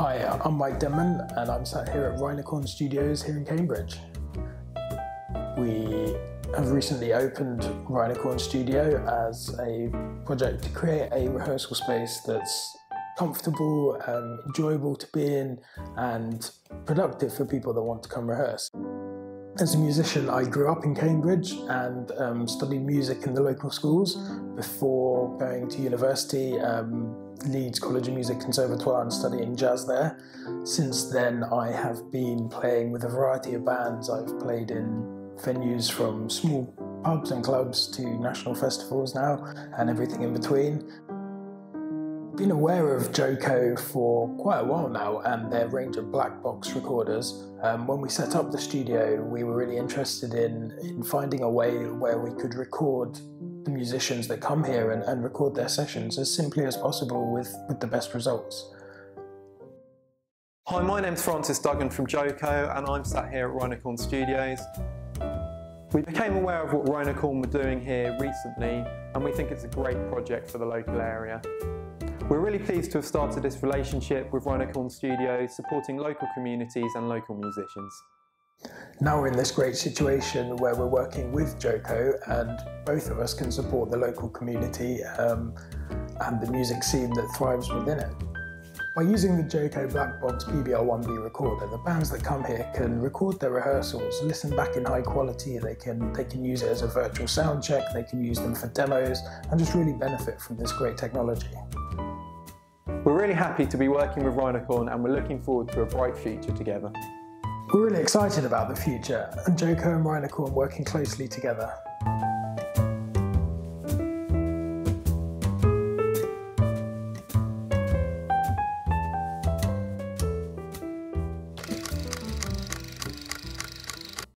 Hi, I'm Mike Denman and I'm sat here at Rhinocorn Studios here in Cambridge. We have recently opened Rhinocorn Studio as a project to create a rehearsal space that's comfortable and enjoyable to be in and productive for people that want to come rehearse. As a musician, I grew up in Cambridge and studied music in the local schools before going to university, Leeds College of Music Conservatoire, and studying jazz there. Since then, I have been playing with a variety of bands. I've played in venues from small pubs and clubs to national festivals now and everything in between. Been aware of JoeCo for quite a while now and their range of Blackbox recorders. When we set up the studio, we were really interested in finding a way where we could record the musicians that come here and record their sessions as simply as possible with the best results. Hi, my name's Francis Duggan from JoeCo and I'm sat here at Rhinocorn Studios. We became aware of what Rhinocorn were doing here recently and we think it's a great project for the local area. We're really pleased to have started this relationship with Rhinocorn Studios, supporting local communities and local musicians. Now we're in this great situation where we're working with JoeCo and both of us can support the local community and the music scene that thrives within it. By using the JoeCo Blackbox BBR1B recorder, the bands that come here can record their rehearsals, listen back in high quality, they can use it as a virtual sound check, they can use them for demos and just really benefit from this great technology. We're really happy to be working with Rhinocorn and we're looking forward to a bright future together. We're really excited about the future and JoeCo and Rhinocorn working closely together.